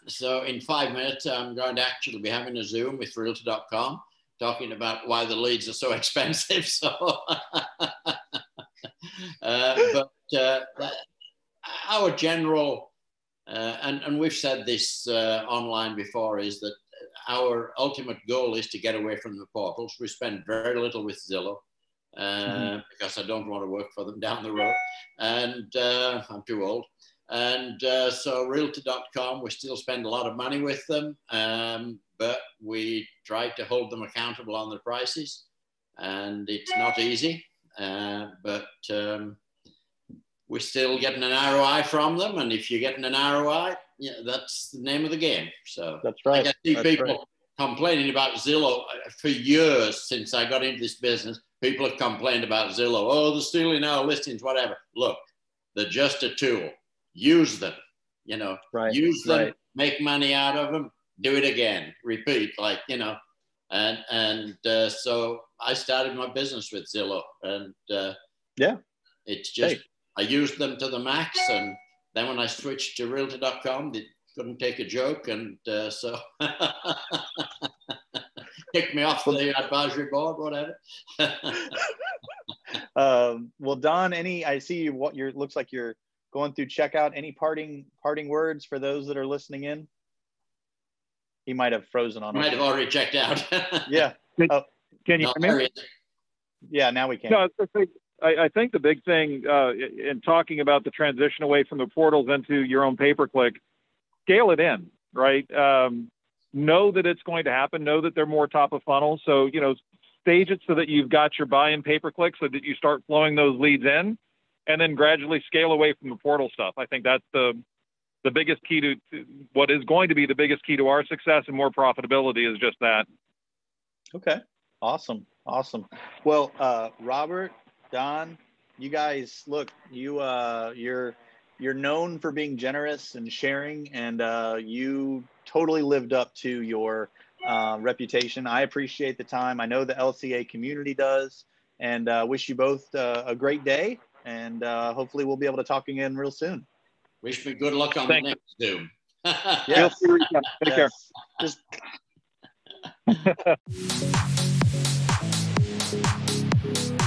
So in 5 minutes, I'm going to actually be having a Zoom with Realtor.com talking about why the leads are so expensive. So, our general, and we've said this online before, is that our ultimate goal is to get away from the portals. We spend very little with Zillow because I don't want to work for them down the road. And I'm too old. And so Realtor.com, we still spend a lot of money with them, but we try to hold them accountable on their prices. And it's not easy, but we're still getting an ROI from them. And if you're getting an ROI, yeah, that's the name of the game. So that's right. Like I see that's people right. complaining about Zillow for years since I got into this business. People have complained about Zillow. Oh, they're stealing our listings, whatever. Look, they're just a tool. Use them, you know, right, use them, right. make money out of them, do it again, repeat, like, you know, and so I started my business with Zillow, and yeah, it's just, hey. I used them to the max, and then when I switched to Realtor.com, they couldn't take a joke, and so kicked me off the advisory board, whatever. Well, Don, I see you, what your looks like you're going through checkout. Any parting words for those that are listening in? He might have frozen on. Might have already checked out. Yeah. Can you hear me? Yeah, now we can. No, I think the big thing in talking about the transition away from the portals into your own pay-per-click, scale it in, right? Know that it's going to happen. Know that they're more top of funnel. So, you know, stage it so that you've got your buy-in pay-per-click so that you start flowing those leads in, and then gradually scale away from the portal stuff. I think that's the biggest key to what is going to be the biggest key to our success and more profitability is just that. Okay. Awesome. Awesome. Well, Robert, Don, you guys, look, you're known for being generous and sharing, and you totally lived up to your reputation. I appreciate the time. I know the LCA community does, and wish you both a great day. And hopefully we'll be able to talk again real soon. Wish me good luck on the next Zoom. Yes. Take care. Just